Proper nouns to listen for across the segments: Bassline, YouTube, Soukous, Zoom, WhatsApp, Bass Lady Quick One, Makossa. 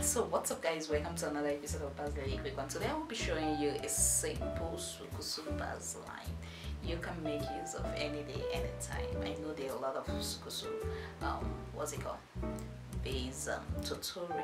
So what's up guys, welcome to another episode of Bass Lady Quick One. Today I will be showing you a simple Soukous bass line. You can make use of any day, any time. I know there are a lot of Soukous bass tutorial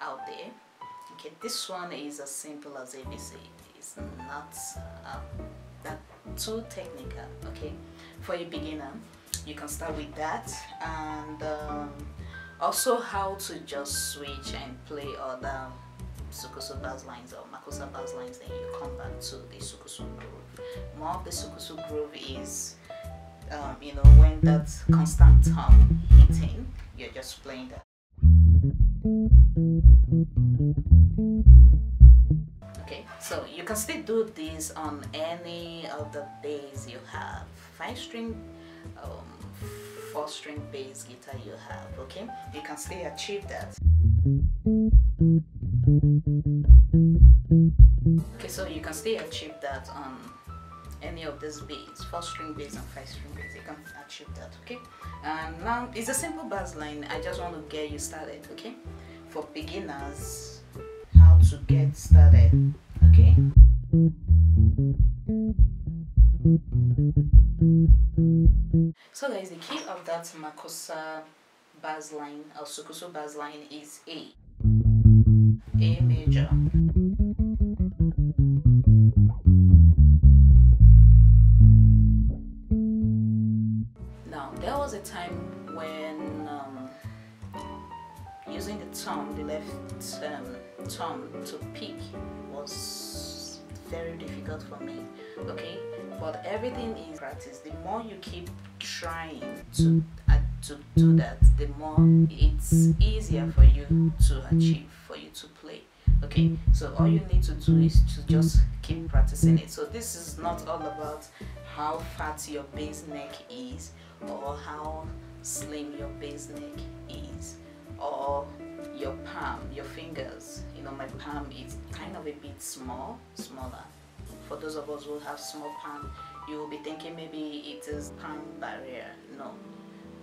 out there. Okay, this one is as simple as ABC. It's not that too technical. Okay, for a beginner you can start with that, and also how to just switch and play other Soukous bass lines or Makossa bass lines, then you come back to the Soukous groove. More of the Soukous groove is when that constant tom hitting, you're just playing that. Okay, so you can still do this on any of the bass you have. 5-string 4-string bass guitar you have, okay? You can still achieve that. Okay, so you can still achieve that on any of these bass, 4-string bass and 5-string bass, you can achieve that, okay? And now it's a simple bass line. I just want to get you started, okay? For beginners, how to get started, okay? So guys, the key of that Makossa bass line or Soukous bass line is A major. Now there was a time when using the thumb, the left thumb to pick was very difficult for me. Okay, but everything is practice. The more you keep trying to do that, the more it's easier for you to achieve, for you to play. Okay, so all you need to do is to just keep practicing it. So this is not all about how fat your bass neck is or how slim your bass neck is or your palm, your fingers. You know, my palm is kind of a bit smaller. For those of us who have small palm, you will be thinking maybe it is palm barrier. No,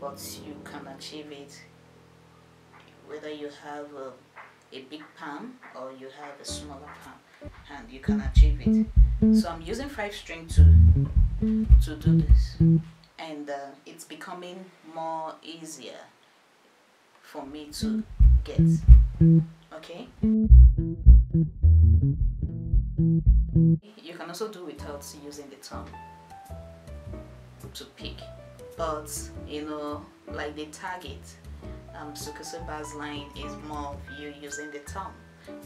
but you can achieve it whether you have a big palm or you have a smaller palm, and you can achieve it. So I'm using 5-string to do this, and it's becoming more easier for me to get. Okay. You can also do without using the thumb to pick, but you know, like the target Soukous bass line is more of you using the thumb,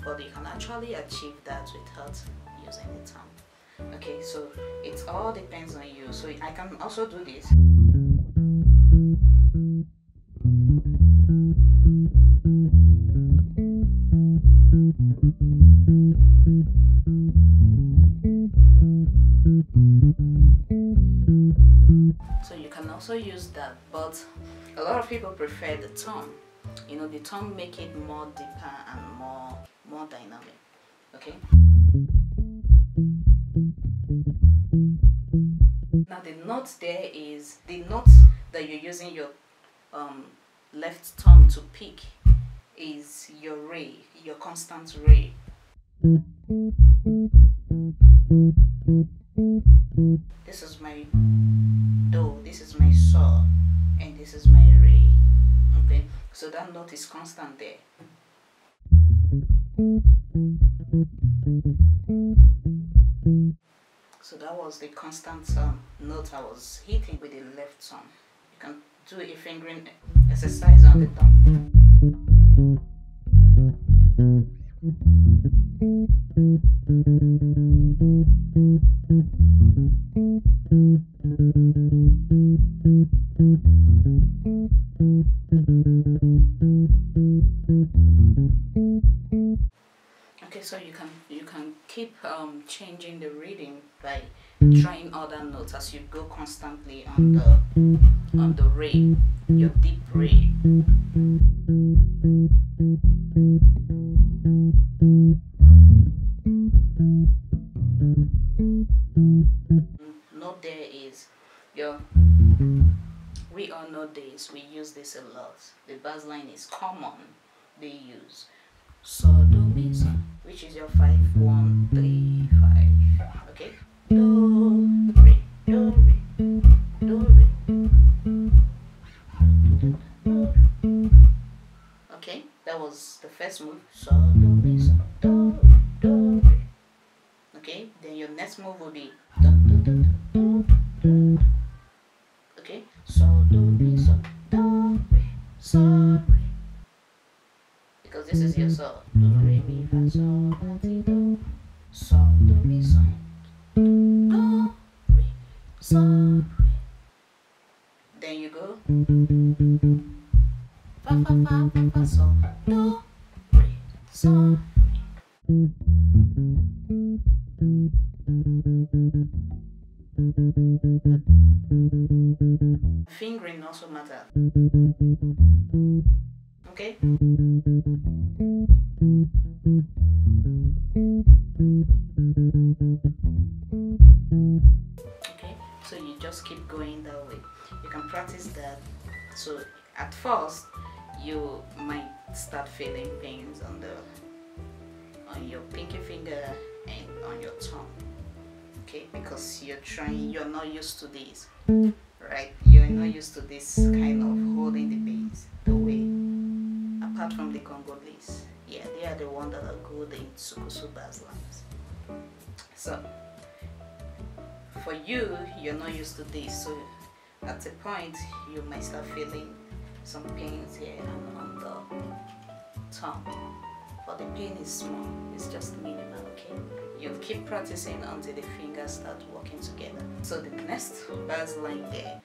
but you can actually achieve that without using the thumb. Okay, so it all depends on you. So I can also do this. So you can also use that, but a lot of people prefer the thumb. You know, the thumb make it more deeper and more dynamic. Okay. Now the note there is the note that you're using your left thumb to pick is your ray, your constant ray. This is my do, this is my sol, and this is my re. Okay, so that note is constant there. So that was the constant note I was hitting with the left thumb. You can do a fingering exercise on the thumb. Okay, so you can keep changing the reading by trying other notes as you go constantly on the ray, your deep ray. Note there is your, we all know this, we use this a lot. The bass line is common, they use. So do mi so, which is your 5, 1, 3, 5. Okay? Do re, do re, do re. Okay, that was the first move. So do mi so, do do re. Okay, then your next move will be do do do do do. Okay, so do mi so, do re, so re. Because this is your sol. Do re mi fa sol la ti do. Sol do mi sol. Do re sol re. Then you go fa fa fa fa fa sol do re sol re. Fingering also matters. Okay. Okay, so you just keep going that way. You can practice that. So at first you might start feeling pains on the your pinky finger and on your thumb. Okay, because you're not used to this. Right? You're not used to this kind of holding the bass the way. Apart from the Congolese, yeah, they are the ones that are good in Soukous bass lines. So, for you, you're not used to this, so at a point, you might start feeling some pains here and on the tongue. But the pain is small, it's just minimal, okay? You keep practicing until the fingers start working together. So the next bass line there.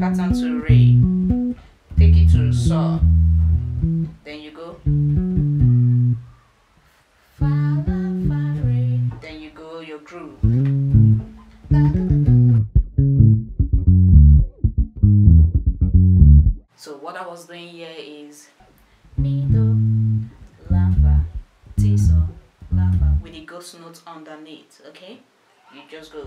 Pattern to re, take it to sol, then you go fa la fa re, then you go your groove. So what I was doing here is mi do la fa ti sol la fa with the ghost notes underneath. Okay, you just go.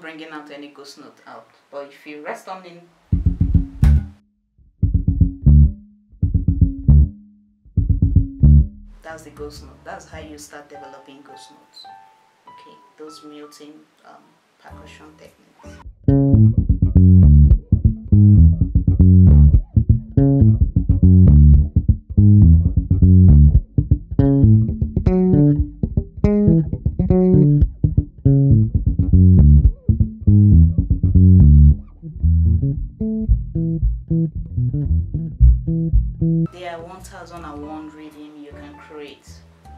Bringing out any ghost note out, but if you rest on it, that's the ghost note. That's how you start developing ghost notes. Okay, those muting percussion techniques. There are 1001 reading you can create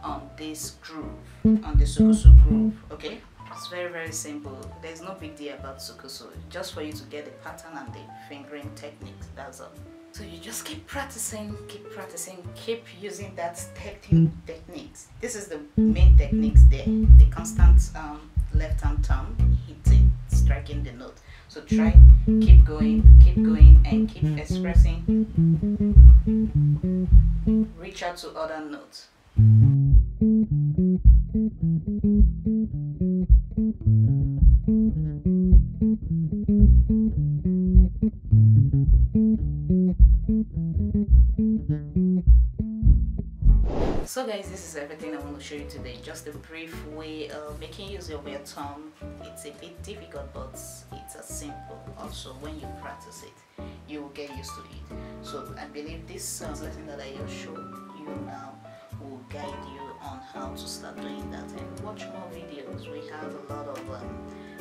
on this groove, on the Soukous groove, okay? It's very, very simple. There's no big deal about soukous. Just for you to get the pattern and the fingering techniques, that's all. So you just keep practicing, keep practicing, keep using that techniques. This is the main techniques there. The constant left hand thumb hitting, striking the note. So try, keep going, and keep expressing. Reach out to other notes. So guys, this is everything I want to show you today. Just a brief way of making use of your thumb. It's a bit difficult, but it's as simple. Also, when you practice it, you will get used to it. So I believe this lesson that I will show you now will guide you on how to start doing that. And watch more videos. We have a lot of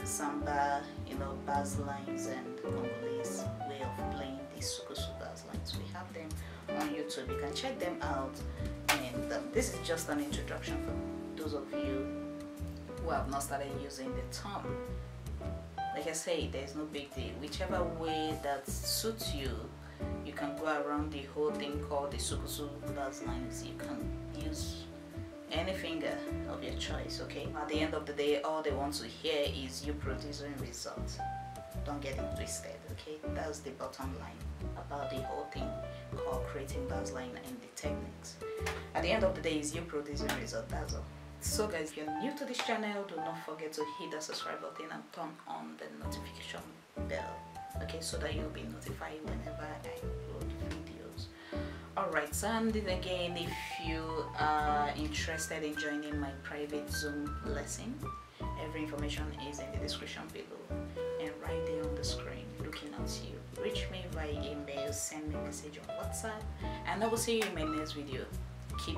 samba, you know, bass lines and Congolese way of playing these soukous bass lines. We have them on YouTube. You can check them out. And this is just an introduction for those of you who have not started using the thumb. Like I say, there is no big deal. Whichever way that suits you, you can go around the whole thing called the soukous bass lines. You can use any finger of your choice, okay? At the end of the day, all they want to hear is you producing results. Don't get it twisted, okay? That's the bottom line about the whole thing called creating bass line and the techniques. At the end of the day, is you producing results, that's all. So guys, if you're new to this channel, do not forget to hit the subscribe button and turn on the notification bell, okay? So that you'll be notified whenever I upload videos. Alright, and again, if you are interested in joining my private Zoom lesson, every information is in the description below and right there on the screen looking at you. Reach me by email, send me a message on WhatsApp, and I will see you in my next video. Keep